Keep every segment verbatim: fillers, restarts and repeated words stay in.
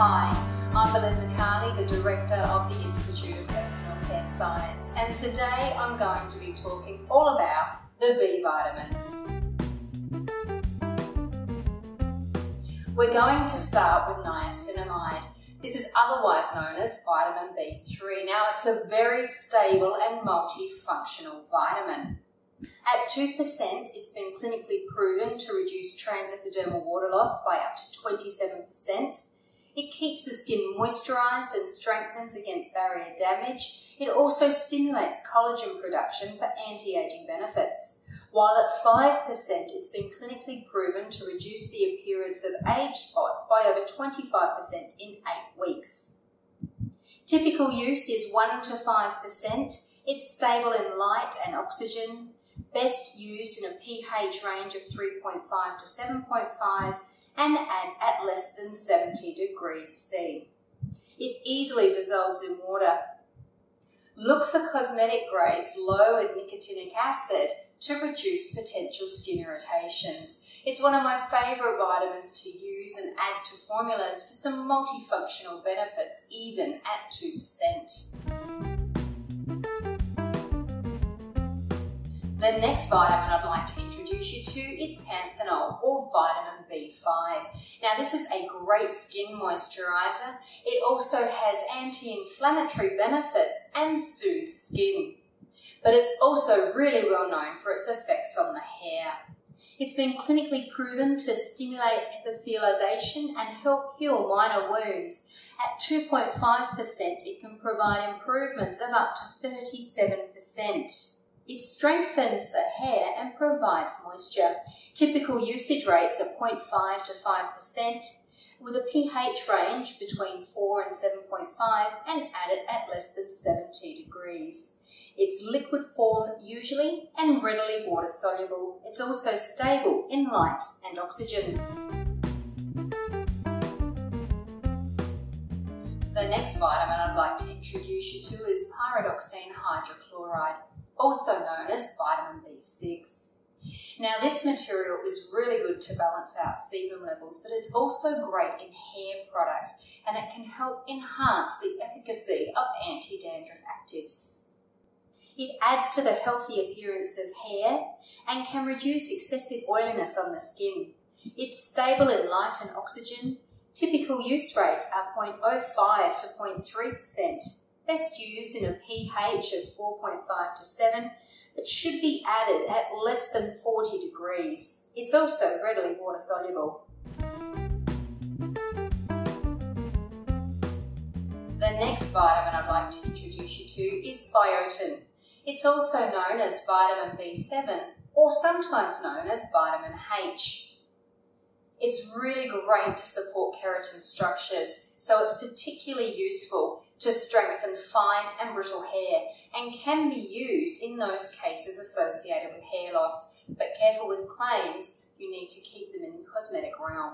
Hi, I'm Belinda Carley, the Director of the Institute of Personal Care Science, and today I'm going to be talking all about the B vitamins. We're going to start with niacinamide. This is otherwise known as vitamin B three. Now, it's a very stable and multifunctional vitamin. At two percent, it's been clinically proven to reduce transepidermal water loss by up to twenty-seven percent. It keeps the skin moisturised and strengthens against barrier damage. It also stimulates collagen production for anti-aging benefits. While at five percent, it's been clinically proven to reduce the appearance of age spots by over twenty-five percent in eight weeks. Typical use is one to five percent. It's stable in light and oxygen, best used in a pH range of three point five to seven point five and at less than seventy degrees C. It easily dissolves in water. Look for cosmetic grades low in nicotinic acid to reduce potential skin irritations. It's one of my favourite vitamins to use and add to formulas for some multifunctional benefits, even at two percent. The next vitamin I'd like to introduce you to is panthenol, or vitamin B five. Now, this is a great skin moisturiser. It also has anti-inflammatory benefits and soothes skin. But it's also really well known for its effects on the hair. It's been clinically proven to stimulate epithelialization and help heal minor wounds. At two point five percent, it can provide improvements of up to thirty-seven percent. It strengthens the hair and provides moisture. Typical usage rates are zero point five to five percent, with a pH range between four and seven point five and added at less than seventy degrees. It's liquid form usually and readily water soluble. It's also stable in light and oxygen. The next vitamin I'd like to introduce you to is pyridoxine hydrochloride, also known as vitamin B six. Now, this material is really good to balance out sebum levels, but it's also great in hair products, and it can help enhance the efficacy of anti-dandruff actives. It adds to the healthy appearance of hair and can reduce excessive oiliness on the skin. It's stable in light and oxygen. Typical use rates are zero point zero five to zero point three percent. Best used in a pH of four point five to seven, but should be added at less than forty degrees. It's also readily water soluble. The next vitamin I'd like to introduce you to is biotin. It's also known as vitamin B seven, or sometimes known as vitamin H. It's really great to support keratin structures, so it's particularly useful to strengthen fine and brittle hair, and can be used in those cases associated with hair loss, but careful with claims, you need to keep them in the cosmetic realm.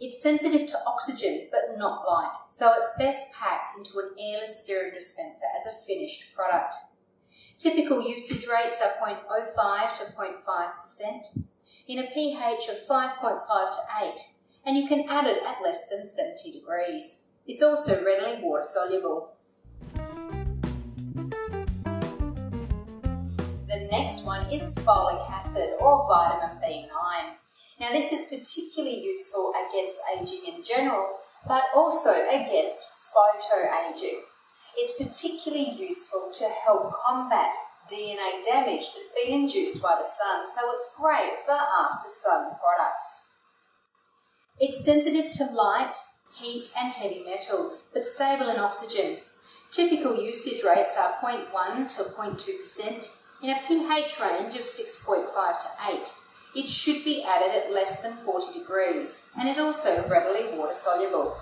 It's sensitive to oxygen, but not light, so it's best packed into an airless serum dispenser as a finished product. Typical usage rates are zero point zero five to zero point five percent, in a pH of five point five to eight, and you can add it at less than seventy degrees. It's also readily water soluble. The next one is folic acid, or vitamin B nine. Now, this is particularly useful against aging in general, but also against photoaging. It's particularly useful to help combat D N A damage that's been induced by the sun, so it's great for after-sun products. It's sensitive to light, heat and heavy metals, but stable in oxygen. Typical usage rates are zero point one to zero point two percent in a pH range of six point five to eight. It should be added at less than forty degrees and is also readily water soluble.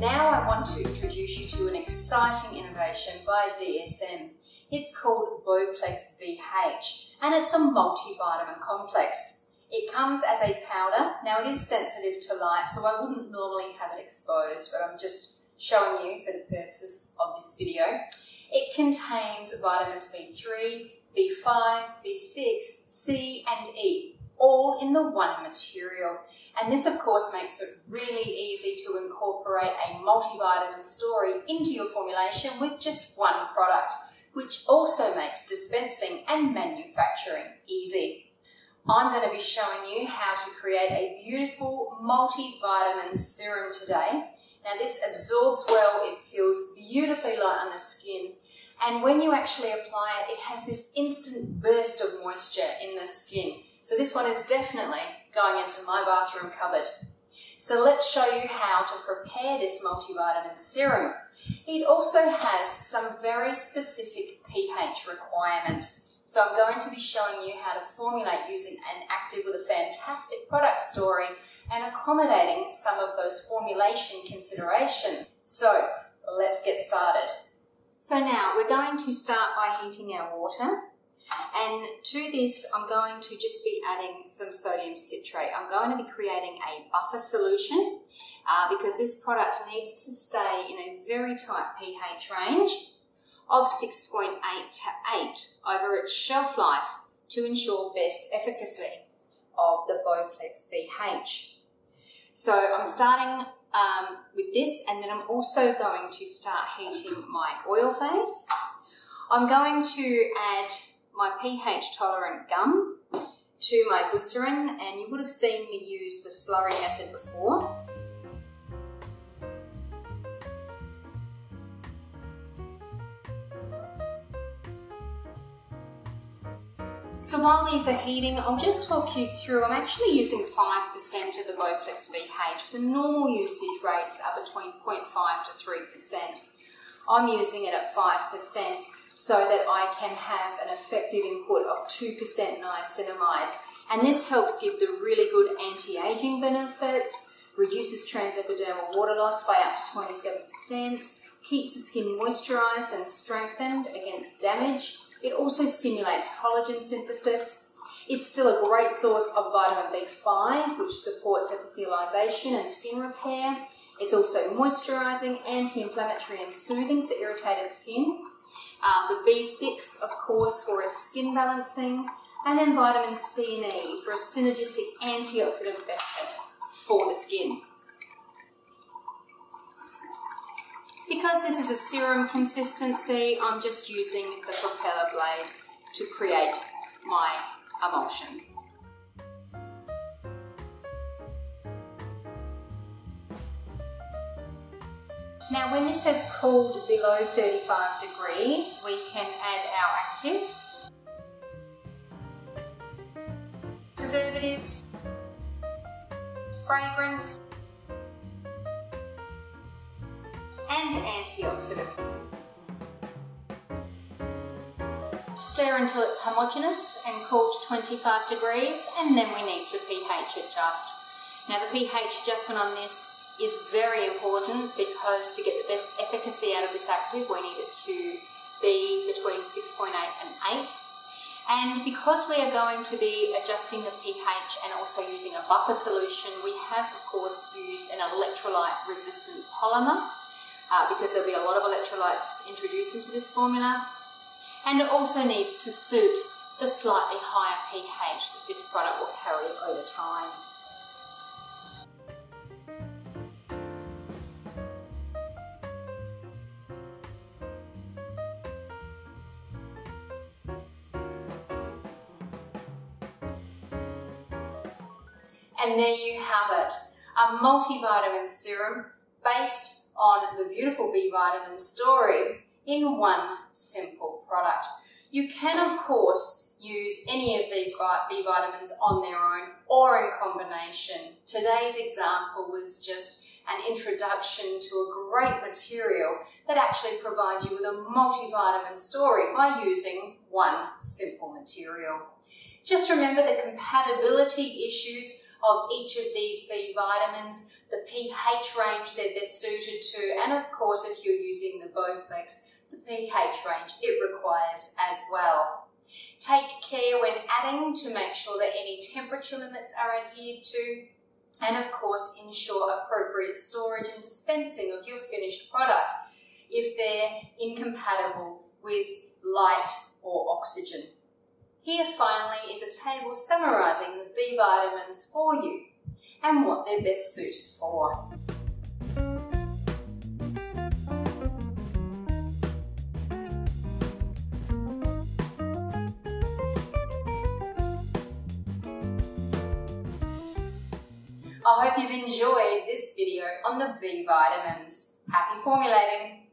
Now I want to introduce you to an exciting innovation by D S M. It's called Bioplex V H, and it's a multivitamin complex. It comes as a powder. Now, it is sensitive to light, so I wouldn't normally have it exposed, but I'm just showing you for the purposes of this video. It contains vitamins B three, B five, B six, C and E, all in the one material. And this, of course, makes it really easy to incorporate a multivitamin story into your formulation with just one product, which also makes dispensing and manufacturing easy. I'm going to be showing you how to create a beautiful multivitamin serum today. Now, this absorbs well, it feels beautifully light on the skin, and when you actually apply it, it has this instant burst of moisture in the skin. So this one is definitely going into my bathroom cupboard. So let's show you how to prepare this multivitamin serum. It also has some very specific pH requirements. So I'm going to be showing you how to formulate using an active with a fantastic product story and accommodating some of those formulation considerations. So let's get started. So now we're going to start by heating our water. And to this, I'm going to just be adding some sodium citrate. I'm going to be creating a buffer solution uh, because this product needs to stay in a very tight pH range of six point eight to eight over its shelf life to ensure best efficacy of the Bioplex V H. So I'm starting um, with this, and then I'm also going to start heating my oil phase. I'm going to add my pH tolerant gum to my glycerin, and you would have seen me use the slurry method before. So while these are heating, I'll just talk you through. I'm actually using five percent of the Bioplex V H. The normal usage rates are between zero point five to three percent. I'm using it at five percent. So that I can have an effective input of two percent niacinamide. And this helps give the really good anti-aging benefits, reduces transepidermal water loss by up to twenty-seven percent, keeps the skin moisturized and strengthened against damage. It also stimulates collagen synthesis. It's still a great source of vitamin B five, which supports epithelialization and skin repair. It's also moisturizing, anti-inflammatory and soothing for irritated skin. Uh, the B six, of course, for its skin balancing, and then vitamin C and E for a synergistic antioxidant benefit for the skin. Because this is a serum consistency, I'm just using the propeller blade to create my emulsion. Now, when this has cooled below thirty-five degrees, we can add our active, preservative, fragrance, and antioxidant. Stir until it's homogeneous and cooled to twenty-five degrees, and then we need to pH adjust. Now, the pH adjustment on this is very important because to get the best efficacy out of this active, we need it to be between six point eight and eight. And because we are going to be adjusting the pH and also using a buffer solution, we have, of course, used an electrolyte-resistant polymer uh, because there'll be a lot of electrolytes introduced into this formula. And it also needs to suit the slightly higher pH that this product will carry over time. And there you have it, a multivitamin serum based on the beautiful B vitamin story in one simple product. You can, of course, use any of these B vitamins on their own or in combination. Today's example was just an introduction to a great material that actually provides you with a multivitamin story by using one simple material. Just remember the compatibility issues of each of these B vitamins, the pH range they're best suited to, and of course, if you're using the Bioplex, the pH range it requires as well. Take care when adding to make sure that any temperature limits are adhered to, and of course, ensure appropriate storage and dispensing of your finished product if they're incompatible with light or oxygen. Here finally is a table summarising the B vitamins for you and what they're best suited for. I hope you've enjoyed this video on the B vitamins. Happy formulating!